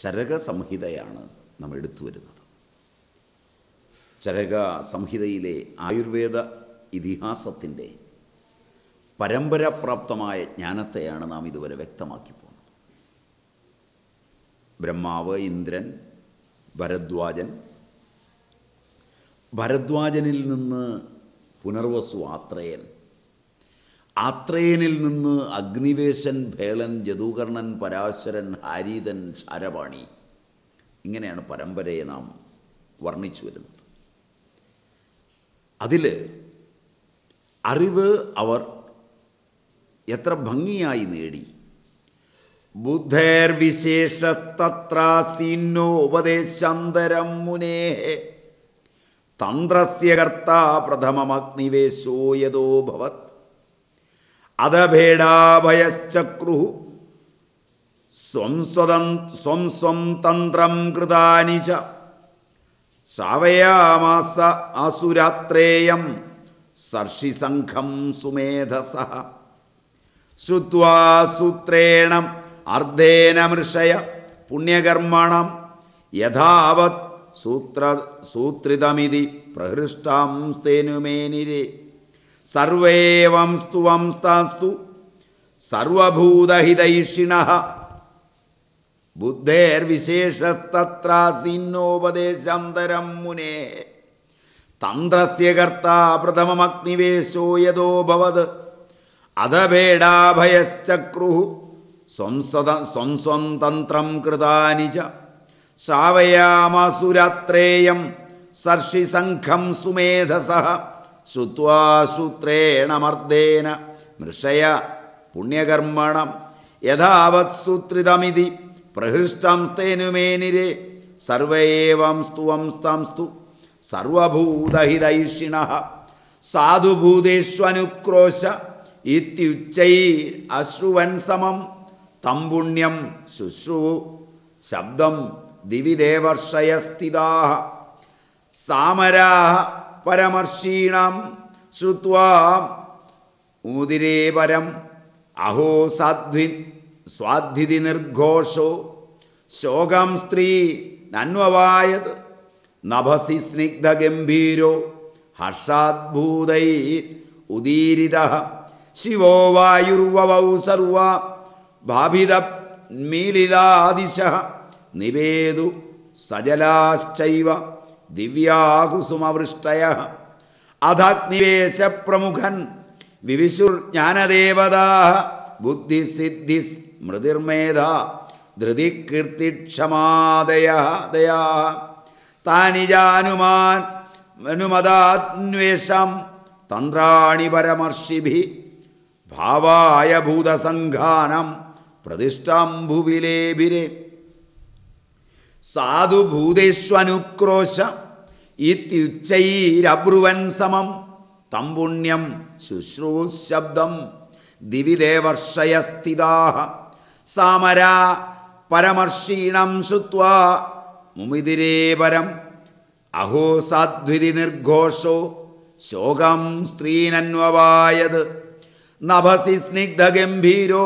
ചരക സംഹിതയാണ് നമ്മൾ എടുത്തു വരുന്നത്. ചരക സംഹിതയിലെ ആയുർവേദ ഇതിഹാസത്തിൻ്റെ പരമ്പരാപ്രാപ്തമായ ജ്ഞാനത്തെയാണ് നാം ഇതുവരെ വ്യക്തമാക്കി പോകുന്നത്. ബ്രഹ്മാവ്, ഇന്ദ്രൻ, ഭരദ്വാജൻ, ഭരദ്വാജനിൽ നിന്ന് പുനർവസു ആത്രേയൻ, ആത്രേയനിൽ നിന്ന് അഗ്നിവേശൻ, ഭേലൻ, ജദൂകർണൻ, പരാശരൻ, ഹാരിദൻ, ശാരവാണി, ഇങ്ങനെയാണ് പരമ്പരയെ നാം വർണ്ണിച്ചു വരുന്നത്. അതിൽ അറിവ് അവർ എത്ര ഭംഗിയായി നേടി. ബുദ്ധേർ വിശേഷസ്തത്രാസീന്നോ ഉപദേശാന്തരം മുനേഹേ തന്ത്രസ്യ കർത്താ പ്രഥമമഗ്നിവേശോ യദോ ഭവത് അദഭേടാഭയശ്ചക്രുഃ സ്വം സ്വം തന്ത്രം കൃതാനി ച ശ്രാവയാമാസ ആസുരാത്രേയം സർഷിസംഘം സുമേധസഃ ശ്രുത്വാ സൂത്രേണ അർദ്ധേന മൃഷയ പുണ്യകർമ്മണം യഥാവത് സൂത്രിതമിതി പ്രഹൃഷ്ടം സ്തേനുമേനിരേ സർവേ വംസ്തു വംസ്താസ്തു സർവഭൂതഹിതൈഷിണഃ ബുദ്ധേർവിശേഷസ്തത്രാസീന്നോപദേശാന്തരം മുനേ തന്ത്രസ്യ കർത്താ പ്രഥമമഗ്നിവേശോ യദോ ഭവത് അദഭേടാഭയശ്ചക്രുഃ സ്വം സ്വം തന്ത്രം കൃതാനി ച ശ്രാവയാമാസുരാത്രേയം സർഷിസംഘം സുമേധസഃ ശ്രുത്വാ സൂത്രേണ മർദ്ദേന മൃഷയ പുണ്യകർമ്മണം യഥാവത് സൂത്രിതമിതി പ്രഹൃഷ്ടം സ്തേനുമേനിരേ സർവേ വംസ്തു വംസ്താംസ്തു സർവഭൂതഹിതൈഷിണഃ സാധുഭൂതേഷ്വനുക്രോശ ഇത്യുച്ചൈരശ്രുവൻ സമം തം പുണ്യം ശുശ്രുവു ശബ്ദം ദിവി ദേവർഷയസ്ഥിതാഃ സാമരാഃ പരമർഷീണാം ശ്രുത്വാ ഉദിരേ പരം അഹോ സാധ്വി സ്വാധ്വിതി നിർഘോഷോ ശോകം സ്ത്രീ നന്വവായത് നഭസി സ്നിഗ്ധഗംഭീരോ ഹർഷാദ്ഭൂതൈ ഉദീരിതഃ ശിവോ വായുർവവൗ സർവ ഭാഭിതമീലിലാദിശഃ നിവേദു സജലാശ്ചൈവ ദിവ്യാകുസുമവൃഷ്ടയഃ അദഗ്നിവേശ പ്രമുഖൻ വിവിശുർജ്ഞാനദേവതാഃ ബുദ്ധിസിദ്ധിസ്മൃതിർമേധ ധൃതികീർത്തിക്ഷമാദയഃ ദയാഃ താനി ജാനുമാനുമദാന്വേഷം തന്ത്രാണി പരമർഷിഭിഃ ഭാവായ ഭൂതസംഘാനം പ്രതിഷ്ഠാം ഭുവിലേഭിരേ സാധുഭൂതേഷ്വനുക്രോശ ഇത്യുച്ചൈരബ്രുവൻ സമം തം പുണ്യം ശുശ്രൂശബ്ദം ദിവി ദേവർഷയസ്ഥിതാഃ സാമരാ പരമർഷീണം ശ്രുത്വാ മുമിതിരേ പരം അഹോ സാധ്വിതി നിർഘോഷോ ശോകം സ്ത്രീനന്വവായത് നഭസി സ്നിഗ്ധഗംഭീരോ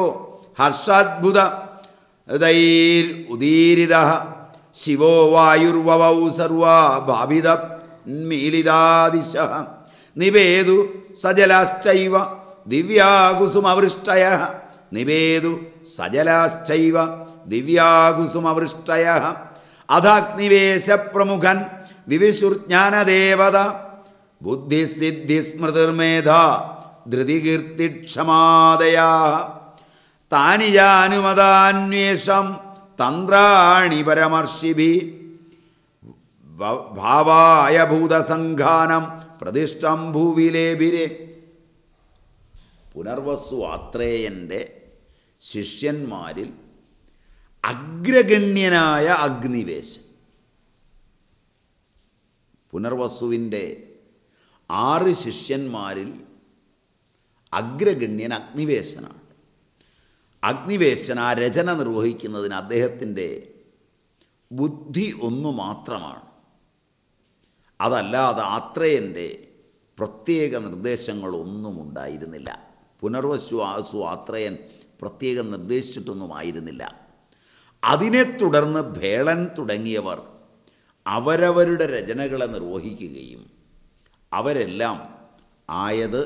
ഹർഷാദ്ഭുത ഹൃദൈർ ഉദീരിതഃ ശിവോ വായുർവവൗ സർവാ ഭാവിതമീലിതാദിശഃ നിവേദു സജലാശ്ചൈവ ദിവ്യാകുസുമവൃഷ്ടയഃ നിവേദു സജലാശ്ചൈവ ദിവ്യാകുസുമവൃഷ്ടയഃ അദാഗ്നിവേശപ്രമുഖൻ വിവിശുർജ്ഞാനദേവത ബുദ്ധിസിദ്ധിസ്മൃതിർമേധ ധൃതികീർത്തിക്ഷമാദയഃ താനി ജാനുമദാന്വേഷം തന്ത്രാണി പരമർഷിഭിഃ ഭാവായ ഭൂതസംഘാനം പ്രതിഷ്ഠം ഭൂവിലേഭിരേ. പുനർവസു ആത്രേയൻ്റെ ശിഷ്യന്മാരിൽ അഗ്രഗണ്യനായ അഗ്നിവേശൻ, പുനർവസുവിൻ്റെ 6 ശിഷ്യന്മാരിൽ അഗ്രഗണ്യൻ അഗ്നിവേശനാണ്. അഗ്നിവേശൻ ആ രചന നിർവഹിക്കുന്നതിന് അദ്ദേഹത്തിൻ്റെ ബുദ്ധി ഒന്നു മാത്രമാണ്. അതല്ലാതെ ആത്രേയൻ്റെ പ്രത്യേക നിർദ്ദേശങ്ങളൊന്നും ഉണ്ടായിരുന്നില്ല. പുനർവസു ആത്രേയൻ പ്രത്യേകം നിർദ്ദേശിച്ചിട്ടൊന്നുമായിരുന്നില്ല. അതിനെ തുടർന്ന് ഭേളൻ തുടങ്ങിയവർ അവരവരുടെ രചനകളെ നിർവഹിക്കുകയും അവരെല്ലാം ആയത്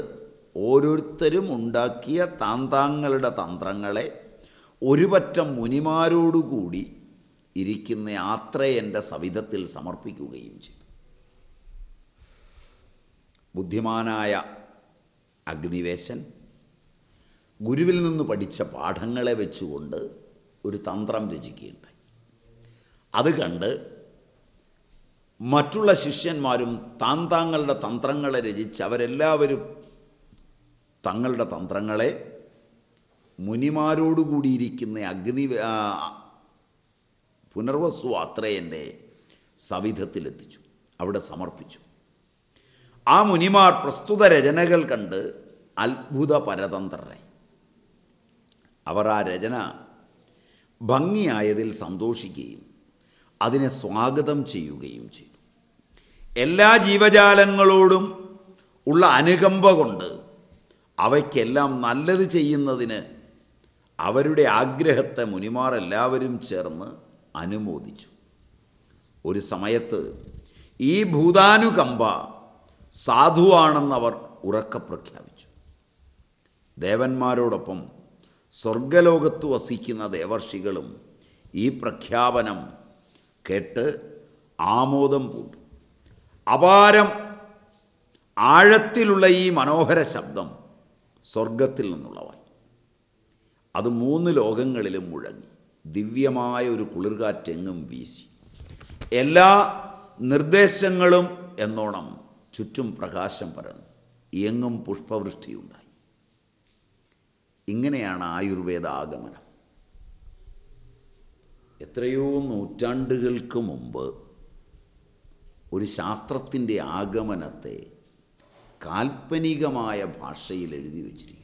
ഓരോരുത്തരും ഉണ്ടാക്കിയ താന്താങ്ങളുടെ തന്ത്രങ്ങളെ ഒരുപറ്റം മുനിമാരോടുകൂടി ഇരിക്കുന്ന ആത്രേയൻ്റെ സവിധത്തിൽ സമർപ്പിക്കുകയും ചെയ്തു. ബുദ്ധിമാനായ അഗ്നിവേശൻ ഗുരുവിൽ നിന്ന് പഠിച്ച പാഠങ്ങളെ വെച്ചുകൊണ്ട് ഒരു തന്ത്രം രചിക്കുകയുണ്ടായി. അത് കണ്ട് മറ്റുള്ള ശിഷ്യന്മാരും താന്താങ്ങളുടെ തന്ത്രങ്ങളെ രചിച്ച് അവരെല്ലാവരും തങ്ങളുടെ തന്ത്രങ്ങളെ മുനിമാരോടുകൂടിയിരിക്കുന്ന പുനർവസു ആത്രേയൻ്റെ സവിധത്തിലെത്തിച്ചു, അവിടെ സമർപ്പിച്ചു. ആ മുനിമാർ പ്രസ്തുത രചനകൾ കണ്ട് അത്ഭുത പരതന്ത്രരായി. അവർ ആ രചന ഭംഗിയായതിൽ സന്തോഷിക്കുകയും അതിനെ സ്വാഗതം ചെയ്യുകയും ചെയ്തു. എല്ലാ ജീവജാലങ്ങളോടും ഉള്ള അനുകമ്പ കൊണ്ട് അവയ്ക്കെല്ലാം നല്ലത് ചെയ്യുന്നതിന് അവരുടെ ആഗ്രഹത്തെ മുനിമാർ എല്ലാവരും ചേർന്ന് അനുമോദിച്ചു. ഒരു സമയത്ത് ഈ ഭൂതാനുകമ്പ സാധുവാണെന്നവർ ഉറക്കെ പ്രഖ്യാപിച്ചു. ദേവന്മാരോടൊപ്പം സ്വർഗലോകത്ത് വസിക്കുന്ന ദേവർഷികളും ഈ പ്രഖ്യാപനം കേട്ട് ആമോദം പൂണ്ടു. അപാരം ആഴത്തിലുള്ള ഈ മനോഹര ശബ്ദം സ്വർഗത്തിൽ നിന്നുള്ളവായി. അത് മൂന്ന് ലോകങ്ങളിലും മുഴങ്ങി. ദിവ്യമായ ഒരു കുളിർകാറ്റെങ്ങും വീശി. എല്ലാ നിർദ്ദേശങ്ങളും എന്നോണം ചുറ്റും പ്രകാശം പരന്നു. എങ്ങും പുഷ്പവൃഷ്ടിയുണ്ടായി. ഇങ്ങനെയാണ് ആയുർവേദ ആഗമനം. എത്രയോ നൂറ്റാണ്ടുകൾക്ക് മുമ്പ് ഒരു ശാസ്ത്രത്തിൻ്റെ ആഗമനത്തെ കാൽപ്പനികമായ ഭാഷയിൽ എഴുതി വച്ചിരിക്കുന്നു.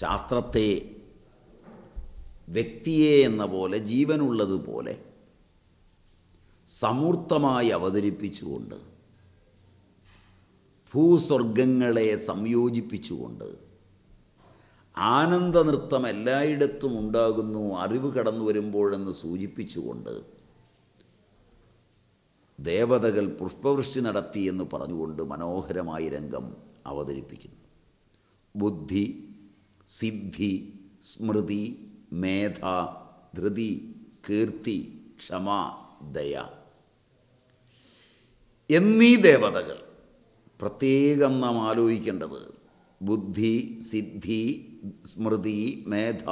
ശാസ്ത്രത്തെ വ്യക്തിയെ എന്ന പോലെ, ജീവനുള്ളതുപോലെ സമൂർത്തമായി അവതരിപ്പിച്ചുകൊണ്ട്, ഭൂസ്വർഗങ്ങളെ സംയോജിപ്പിച്ചുകൊണ്ട്, ആനന്ദനൃത്തം എല്ലായിടത്തും ഉണ്ടാകുന്നു അറിവ് കടന്നു വരുമ്പോഴെന്ന് സൂചിപ്പിച്ചുകൊണ്ട്, ദേവതകൾ പുഷ്പവൃഷ്ടി നടത്തി എന്ന് പറഞ്ഞുകൊണ്ട് മനോഹരമായി രംഗം അവതരിപ്പിക്കുന്നു. ബുദ്ധി, സിദ്ധി, സ്മൃതി, മേധ, ധൃതി, കീർത്തി, ക്ഷമ, ദയ എന്നീ ദേവതകൾ. പ്രത്യേകം നാം ആലോചിക്കേണ്ടത് ബുദ്ധി, സിദ്ധി, സ്മൃതി, മേധ,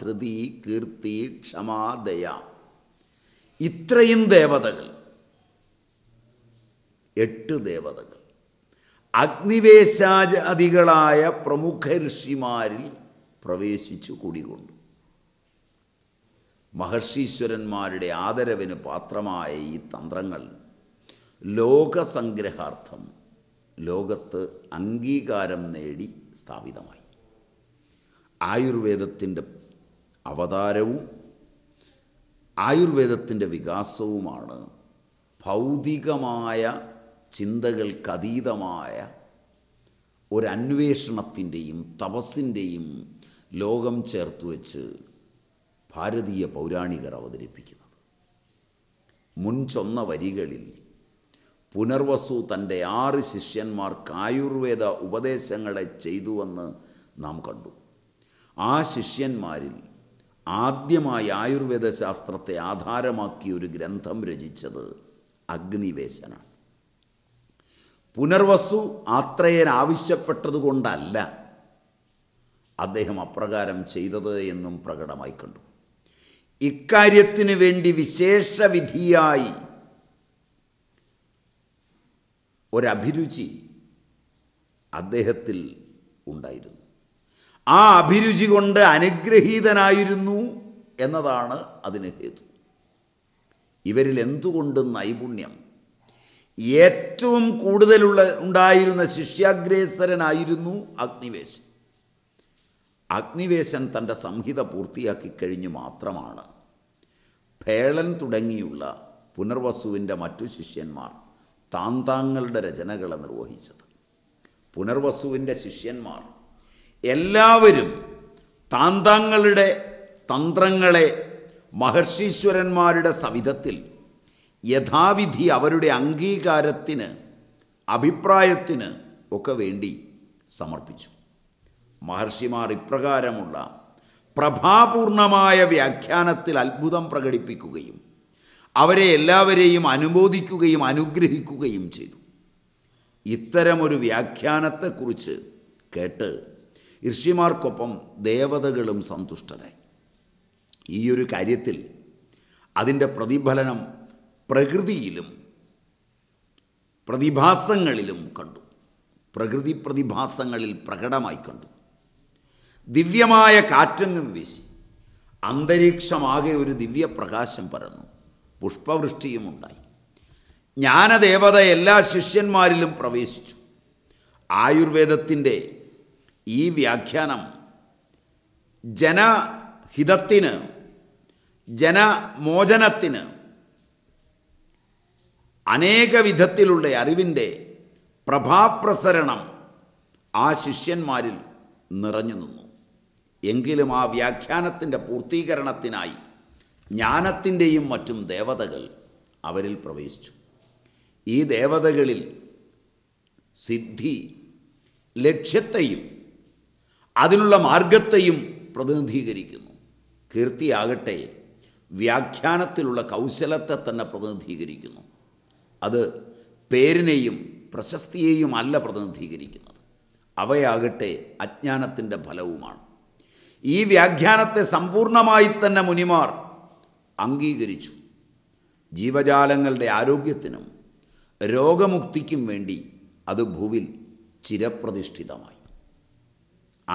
ധൃതി, കീർത്തി, ക്ഷമ, ദയ ഇത്രയും ദേവതകൾ, 8 ദേവതകൾ അഗ്നിവേശാദികളായ പ്രമുഖ ഋഷിമാരിൽ പ്രവേശിച്ചു കൂടികൊണ്ടു. മഹർഷീശ്വരന്മാരുടെ ആദരവിന് പാത്രമായ ഈ തന്ത്രങ്ങൾ ലോകസംഗ്രഹാർത്ഥം ലോകത്ത് അംഗീകാരം നേടി സ്ഥാപിതമായി. ആയുർവേദത്തിൻ്റെ അവതാരവും ആയുർവേദത്തിൻ്റെ വികാസവുമാണ് ഭൗതികമായ ചിന്തകൾക്കതീതമായ ഒരന്വേഷണത്തിൻ്റെയും തപസ്സിൻ്റെയും ലോകം ചേർത്തുവെച്ച് ഭാരതീയ പൗരാണികർ അവതരിപ്പിക്കുന്നത്. മുൻചൊന്ന വരികളിൽ പുനർവസു തൻ്റെ 6 ശിഷ്യന്മാർക്ക് ആയുർവേദ ഉപദേശങ്ങളെ ചെയ്തുവെന്ന് നാം കണ്ടു. ആ ശിഷ്യന്മാരിൽ ആദ്യമായി ആയുർവേദ ശാസ്ത്രത്തെ ആധാരമാക്കി ഒരു ഗ്രന്ഥം രചിച്ചത് അഗ്നിവേശനാണ്. പുനർവസു ആത്രേയൻ ആവശ്യപ്പെട്ടതുകൊണ്ടല്ല അദ്ദേഹം അപ്രകാരം ചെയ്തത് എന്നും പ്രകടമായി കണ്ടു. ഇക്കാര്യത്തിനു വേണ്ടി വിശേഷവിധിയായി ഒരഭിരുചി അദ്ദേഹത്തിൽ ഉണ്ടായിരുന്നു. ആ അഭിരുചി കൊണ്ട് അനുഗ്രഹീതനായിരുന്നു എന്നതാണ് അതിന് ഹേതു. ഇവരിൽ എന്തുകൊണ്ട് നൈപുണ്യം ഏറ്റവും കൂടുതലുള്ള ഉണ്ടായിരുന്ന ശിഷ്യാഗ്രേസരനായിരുന്നു അഗ്നിവേശൻ. അഗ്നിവേശൻ തൻ്റെ സംഹിത പൂർത്തിയാക്കി കഴിഞ്ഞു മാത്രമാണ് ഭേളൻ തുടങ്ങിയുള്ള പുനർവസുവിൻ്റെ മറ്റു ശിഷ്യന്മാർ താന്താങ്ങളുടെ രചനകളെ നിർവഹിച്ചത്. പുനർവസുവിൻ്റെ ശിഷ്യന്മാർ എല്ലാവരും താന്താങ്ങളുടെ തന്ത്രങ്ങളെ മഹർഷീശ്വരന്മാരുടെ സവിധത്തിൽ യഥാവിധി അവരുടെ അംഗീകാരത്തിന് അഭിപ്രായത്തിന് ഒക്കെ വേണ്ടി സമർപ്പിച്ചു. മഹർഷിമാർ ഇപ്രകാരമുള്ള പ്രഭാപൂർണമായ വ്യാഖ്യാനത്തിൽ അത്ഭുതം പ്രകടിപ്പിക്കുകയും അവരെ എല്ലാവരെയും അനുമോദിക്കുകയും അനുഗ്രഹിക്കുകയും ചെയ്തു. ഇത്തരമൊരു വ്യാഖ്യാനത്തെക്കുറിച്ച് കേട്ട് ഋഷിമാർക്കൊപ്പം ദേവതകളും സന്തുഷ്ടരായി. ഈയൊരു കാര്യത്തിൽ അതിൻ്റെ പ്രതിഫലനം പ്രകൃതിയിലും പ്രതിഭാസങ്ങളിലും കണ്ടു. പ്രകൃതി പ്രതിഭാസങ്ങളിൽ പ്രകടമായി കണ്ടു. ദിവ്യമായ കാറ്റങ്ങും വീശി, അന്തരീക്ഷമാകെ ഒരു ദിവ്യപ്രകാശം പരന്നു, പുഷ്പവൃഷ്ടിയുമുണ്ടായി. ജ്ഞാനദേവത എല്ലാ ശിഷ്യന്മാരിലും പ്രവേശിച്ചു. ആയുർവേദത്തിൻ്റെ ഈ വ്യാഖ്യാനം ജനഹിതത്തിന്, ജനമോചനത്തിന്, അനേക വിധത്തിലുള്ള അറിവിൻ്റെ പ്രഭാപ്രസരണം ആ ശിഷ്യന്മാരിൽ നിറഞ്ഞു നിന്നു. എങ്കിലും ആ വ്യാഖ്യാനത്തിൻ്റെ പൂർത്തീകരണത്തിനായി ജ്ഞാനത്തിൻ്റെയും മറ്റും ദേവതകൾ അവരിൽ പ്രവേശിച്ചു. ഈ ദേവതകളിൽ സിദ്ധി ലക്ഷ്യത്തെയും അതിനുള്ള മാർഗത്തെയും പ്രതിനിധീകരിക്കുന്നു. കീർത്തിയാകട്ടെ വ്യാഖ്യാനത്തിലുള്ള കൗശലത്തെ തന്നെ പ്രതിനിധീകരിക്കുന്നു. അത് പേരിനെയും പ്രശസ്തിയെയും അല്ല പ്രതിനിധീകരിക്കുന്നത്, അവയാകട്ടെ അജ്ഞാനത്തിൻ്റെ ഫലവുമാണ്. ഈ വ്യാഖ്യാനത്തെ സമ്പൂർണമായി തന്നെ മുനിമാർ അംഗീകരിച്ചു. ജീവജാലങ്ങളുടെ ആരോഗ്യത്തിനും രോഗമുക്തിക്കും വേണ്ടി അത് ഭൂവിൽ ചിരപ്രതിഷ്ഠിതമായി.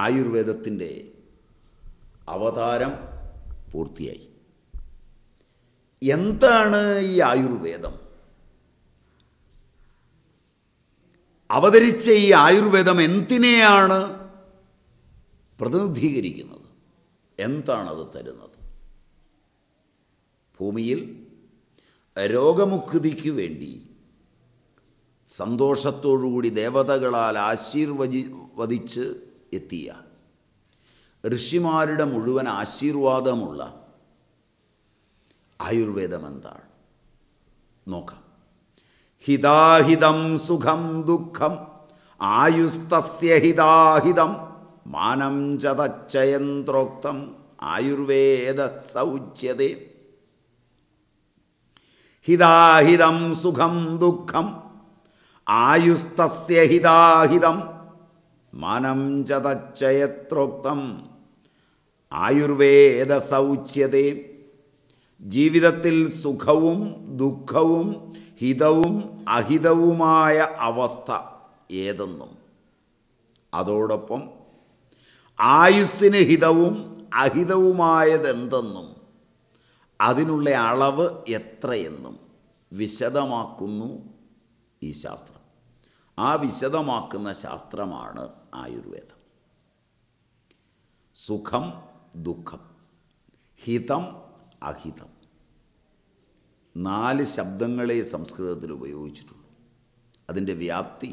ആയുർവേദത്തിൻ്റെ അവതാരം പൂർത്തിയായി. എന്താണ് ഈ ആയുർവേദം? അവതരിച്ച ഈ ആയുർവേദം എന്തിനെയാണ് പ്രതിനിധീകരിക്കുന്നത്? എന്താണത് തരുന്നത്? ഭൂമിയിൽ രോഗമുക്തിക്ക് വേണ്ടി സന്തോഷത്തോടുകൂടി ദേവതകളാൽ ആശീർവദിച്ച് എത്തിയ ഋഷിമാരുടെ മുഴുവൻ ആശീർവാദമുള്ള ആയുർവേദം എന്താണ് നോക്കാം. ഹിതാഹിതം സുഖം ദുഃഖം ആയുസ്തസ്യ ഹിതാഹിതം മാനം ചതച്ചയന്ത്രോക്തം ആയുർവേദ സൗജ്യതേ. ഹിതാഹിതം സുഖം ദുഃഖം ആയുസ്തസ്യ ഹിതാഹിതം മാനം ചതച്ചയത്രോക്തം ആയുർവേദ സൗജ്യതേ. ജീവിതത്തിൽ സുഖവും ദുഃഖവും ഹിതവും അഹിതവുമായ അവസ്ഥ ഏതെന്നും അതോടൊപ്പം ആയുസ്സിന് ഹിതവും അഹിതവുമായതെന്തെന്നും അതിനുള്ള അളവ് എത്രയെന്നും വിശദമാക്കുന്നു ഈ ശാസ്ത്രം. ആ വിശദമാക്കുന്ന ശാസ്ത്രമാണ് ആയുർവേദം. സുഖം ദുഃഖം ഹിതം അഹിതം 4 ശബ്ദങ്ങളെ സംസ്കൃതത്തിൽ ഉപയോഗിച്ചിട്ടുള്ളൂ. അതിൻ്റെ വ്യാപ്തി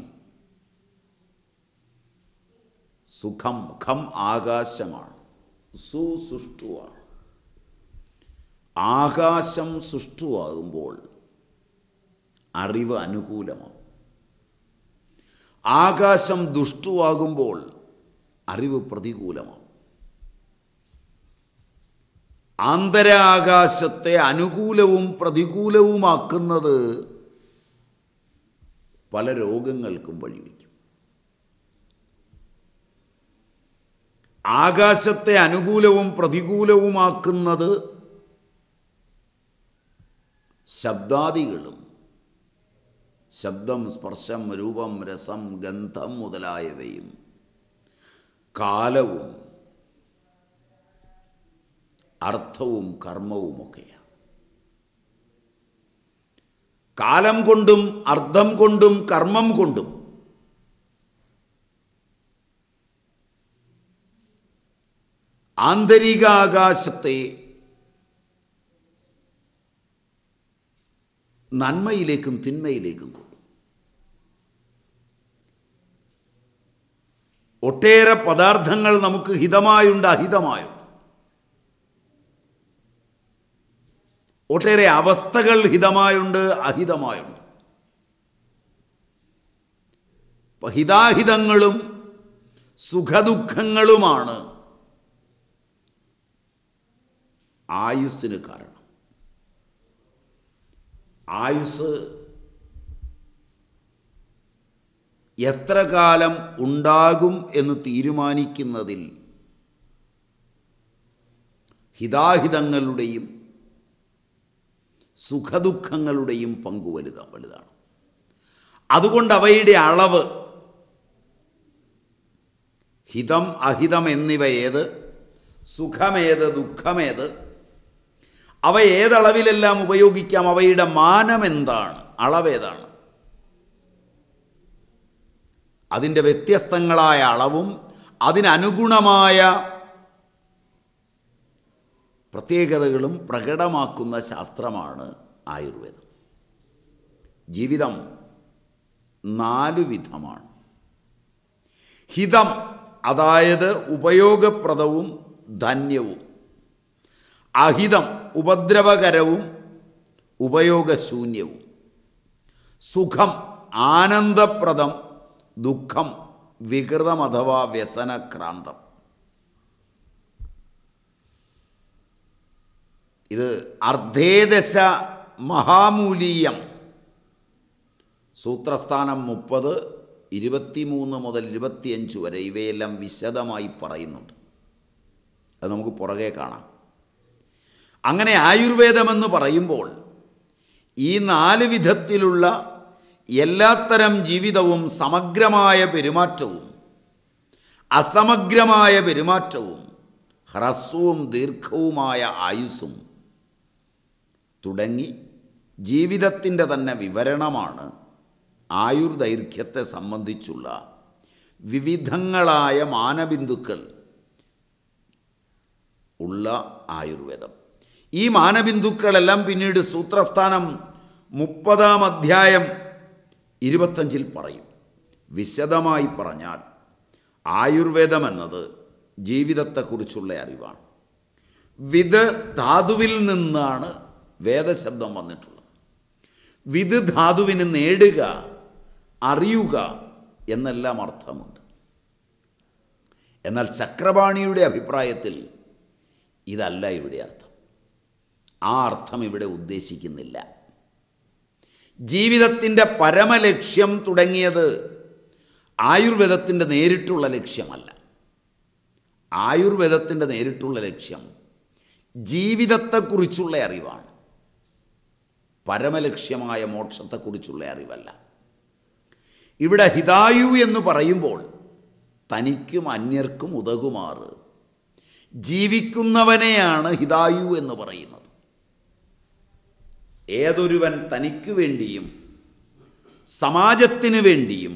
സുഖം, ഖം ആകാശമാണ്, സുഷുഷ്ടുവാണ്. ആകാശം സുഷ്ടുവാകുമ്പോൾ അറിവ് അനുകൂലമാകും, ആകാശം ദുഷ്ടുവാകുമ്പോൾ അറിവ് പ്രതികൂലമാകും. ആന്തരാകാശത്തെ അനുകൂലവും പ്രതികൂലവുമാക്കുന്നത് പല രോഗങ്ങൾക്കും വഴിവെക്കും. ആകാശത്തെ അനുകൂലവും പ്രതികൂലവുമാക്കുന്നത് ശബ്ദാദികളും, ശബ്ദം സ്പർശം രൂപം രസം ഗന്ധം മുതലായവയും കാലവും അർത്ഥവും കർമ്മവുമൊക്കെയാണ്. കാലം കൊണ്ടും അർത്ഥം കൊണ്ടും കർമ്മം കൊണ്ടും ആന്തരികാകാശത്തെ നന്മയിലേക്കും തിന്മയിലേക്കും കൊണ്ടു ഒട്ടേറെ പദാർത്ഥങ്ങൾ നമുക്ക് ഹിതമായുണ്ട്, അഹിതമായുണ്ട്. ഒട്ടേറെ അവസ്ഥകൾ ഹിതമായുണ്ട് അഹിതമായുണ്ട്. ഹിതാഹിതങ്ങളും സുഖദുഃഖങ്ങളുമാണ് ആയുസ്സിന് കാരണം. ആയുസ് എത്ര കാലം ഉണ്ടാകും എന്ന് തീരുമാനിക്കുന്നതിൽ ഹിതാഹിതങ്ങളുടെയും സുഖദുഃഖങ്ങളുടെയും പങ്കു വലുതാണ്. അതുകൊണ്ട് അവയുടെ അളവ് ഹിതം അഹിതം എന്നിവയേത്, സുഖമേത് ദുഃഖമേത്, അവ ഏതളവിലെല്ലാം ഉപയോഗിക്കാം, അവയുടെ മാനമെന്താണ്, അളവേതാണ്, അതിൻ്റെ വ്യത്യസ്തങ്ങളായ അളവും അതിനനുഗുണമായ പ്രത്യേകതകളും പ്രകടമാക്കുന്ന ശാസ്ത്രമാണ് ആയുർവേദം. ജീവിതം നാലു വിധമാണ്. ഹിതം അതായത് ഉപയോഗപ്രദവും ധന്യവും, അഹിതം ഉപദ്രവകരവും ഉപയോഗശൂന്യവും, സുഖം ആനന്ദപ്രദം, ദുഃഖം വികൃതം അഥവാ വ്യസനക്രാന്തം. ഇത് അർദ്ധേദശ മഹാമൂലീയം സൂത്രസ്ഥാനം 30 23 മുതൽ 25 വരെ ഇവയെല്ലാം വിശദമായി പറയുന്നുണ്ട്. അത് നമുക്ക് പുറകെ കാണാം. അങ്ങനെ ആയുർവേദമെന്ന് പറയുമ്പോൾ ഈ നാല് വിധത്തിലുള്ള എല്ലാത്തരം ജീവിതവും സമഗ്രമായ പെരുമാറ്റവും അസമഗ്രമായ പെരുമാറ്റവും ഹ്രസ്വവും ദീർഘവുമായ ആയുസ്സും തുടങ്ങി ജീവിതത്തിൻ്റെ തന്നെ വിവരണമാണ് ആയുർദൈർഘ്യത്തെ സംബന്ധിച്ചുള്ള വിവിധങ്ങളായ മാനബിന്ദുക്കൾ ഉള്ള ആയുർവേദം. ഈ മാനബിന്ദുക്കളെല്ലാം പിന്നീട് സൂത്രസ്ഥാനം 30-ാം അധ്യായം 25-ൽ പറയും. വിശദമായി പറഞ്ഞാൽ ആയുർവേദം എന്നത് ജീവിതത്തെക്കുറിച്ചുള്ള അറിവാണ്. വിദ് ധാതുവിൽ നിന്നാണ് വേദശബ്ദം വന്നിട്ടുള്ളത്. വിദ് ധാതുവിന് നേടുക, അറിയുക എന്നെല്ലാം അർത്ഥമുണ്ട്. എന്നാൽ ചക്രപാണിയുടെ അഭിപ്രായത്തിൽ ഇതല്ല ഇവിടെ അർത്ഥം. ആ അർത്ഥം ഇവിടെ ഉദ്ദേശിക്കുന്നില്ല. ജീവിതത്തിൻ്റെ പരമലക്ഷ്യം തുടങ്ങിയത് ആയുർവേദത്തിൻ്റെ നേരിട്ടുള്ള ലക്ഷ്യമല്ല. ആയുർവേദത്തിൻ്റെ നേരിട്ടുള്ള ലക്ഷ്യം ജീവിതത്തെക്കുറിച്ചുള്ള അറിവാണ്, പരമലക്ഷ്യമായ മോക്ഷത്തെക്കുറിച്ചുള്ള അറിവല്ല. ഇവിടെ ഹിതായു എന്ന് പറയുമ്പോൾ തനിക്കും അന്യർക്കും ഉതകുമാറ് ജീവിക്കുന്നവനെയാണ് ഹിതായു എന്ന് പറയുന്നത്. ഏതൊരുവൻ തനിക്ക് വേണ്ടിയും സമാജത്തിന് വേണ്ടിയും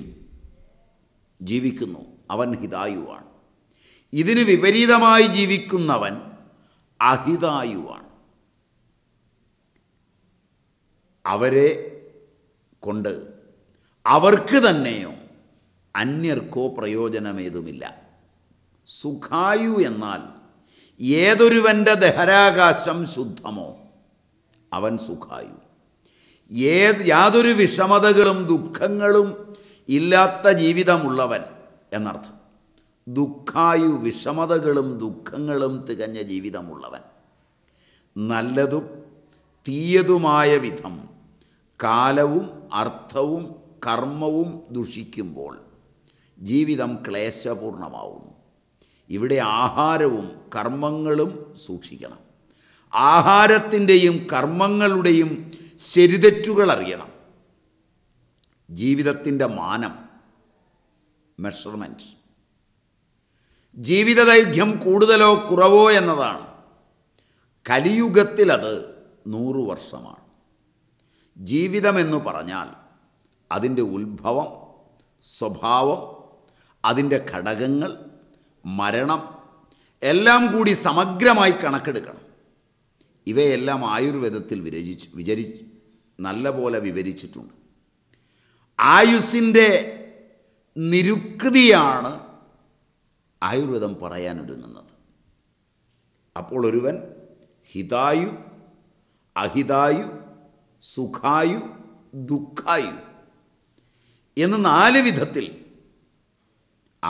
ജീവിക്കുന്നു, അവൻ ഹിതായുവാണ്. ഇതിന് വിപരീതമായി ജീവിക്കുന്നവൻ അഹിതായുവാണ്. അവരെ കൊണ്ട് അവർക്ക് തന്നെയോ അന്യർക്കോ പ്രയോജനമേതുമില്ല. സുഖായു എന്നാൽ ഏതൊരുവൻ്റെ ദഹരാകാശം ശുദ്ധമോ അവൻ സുഖായു. യാതൊരു വിഷമതകളും ദുഃഖങ്ങളും ഇല്ലാത്ത ജീവിതമുള്ളവൻ എന്നർത്ഥം. ദുഃഖായു വിഷമതകളും ദുഃഖങ്ങളും തികഞ്ഞ ജീവിതമുള്ളവൻ. നല്ലതും തീയതുമായ വിധം കാലവും അർത്ഥവും കർമ്മവും ദുഷിക്കുമ്പോൾ ജീവിതം ക്ലേശപൂർണമാവുന്നു. ഇവിടെ ആഹാരവും കർമ്മങ്ങളും സൂക്ഷിക്കണം. ആഹാരത്തിൻ്റെയും കർമ്മങ്ങളുടെയും ശരിതെറ്റുകൾ അറിയണം. ജീവിതത്തിൻ്റെ മാനം, മെഷർമെൻറ്റ്, ജീവിത ദൈർഘ്യം കൂടുതലോ കുറവോ എന്നതാണ്. കലിയുഗത്തിലത് 100 വർഷമാണ്. ജീവിതമെന്ന് പറഞ്ഞാൽ അതിൻ്റെ ഉത്ഭവം, സ്വഭാവം, അതിൻ്റെ ഘടകങ്ങൾ, മരണം എല്ലാം കൂടി സമഗ്രമായി കണക്കെടുക്കണം. ഇവയെല്ലാം ആയുർവേദത്തിൽ നല്ലപോലെ വിവരിച്ചിട്ടുണ്ട്. ആയുസ്സിൻ്റെ നിരുക്തിയാണ് ആയുർവേദം പറയാനൊരുങ്ങുന്നത്. അപ്പോൾ ഒരുവൻ ഹിതായു അഹിതായു, സുഖായു, ദുഃഖായു എന്ന നാല് വിധത്തിൽ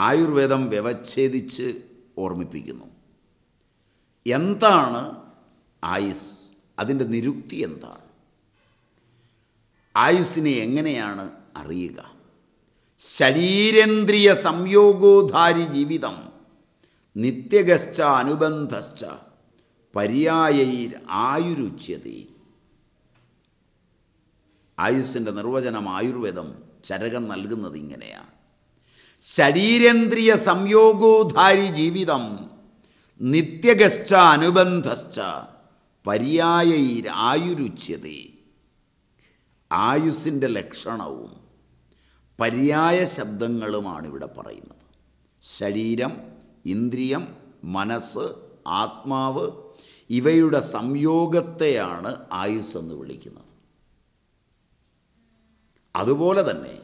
ആയുർവേദം വ്യവച്ഛേദിച്ച് ഓർമ്മിപ്പിക്കുന്നു. എന്താണ് ആയുസ്? അതിൻ്റെ നിരുക്തി എന്താണ്? ആയുസ്സിനെ എങ്ങനെയാണ് അറിയുക? ശരീരേന്ദ്രിയ സംയോഗോധാരി ജീവിതം നിത്യഗശ്ച അനുബന്ധശ്ച പര്യായൈർ ആയുരുച്യതേ. ആയുസ്സിൻ്റെ നിർവചനം ആയുർവേദം ചരകൻ നൽകുന്നത് ഇങ്ങനെയാണ്: ശരീരേന്ദ്രിയ സംയോഗോധാരി ജീവിതം നിത്യഗശ്ച അനുബന്ധശ്ച പര്യായൈർ ആയുരുച്യതേ. ആയുസ്സിൻ്റെ ലക്ഷണവും പര്യായ ശബ്ദങ്ങളുമാണിവിടെ പറയുന്നത്. ശരീരം, ഇന്ദ്രിയം, മനസ്സ്, ആത്മാവ് ഇവയുടെ സംയോഗത്തെയാണ് ആയുസ് എന്ന് വിളിക്കുന്നത്. അതുപോലെ തന്നെ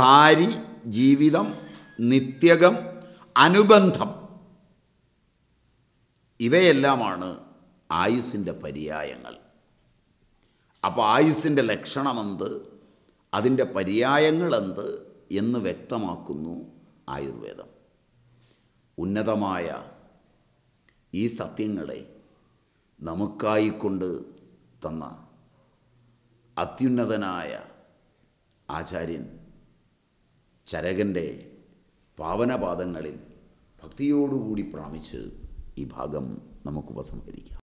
ധാരി, ജീവിതം, നിത്യകം, അനുബന്ധം ഇവയെല്ലാമാണ് ആയുസ്സിൻ്റെ പര്യായങ്ങൾ. അപ്പോൾ ആയുസ്സിൻ്റെ ലക്ഷണമെന്ത്, അതിൻ്റെ പര്യായങ്ങളെന്ത് എന്ന് വ്യക്തമാക്കുന്നു ആയുർവേദം. ഉന്നതമായ ഈ സത്യങ്ങളെ നമുക്കായിക്കൊണ്ട് തന്ന അത്യുന്നതനായ ആചാര്യൻ ചരകൻ്റെ പാവനപാദങ്ങളിൽ ഭക്തിയോടുകൂടി പ്രണമിച്ച് ഈ ഭാഗം നമുക്കുപസംഹരിക്കാം.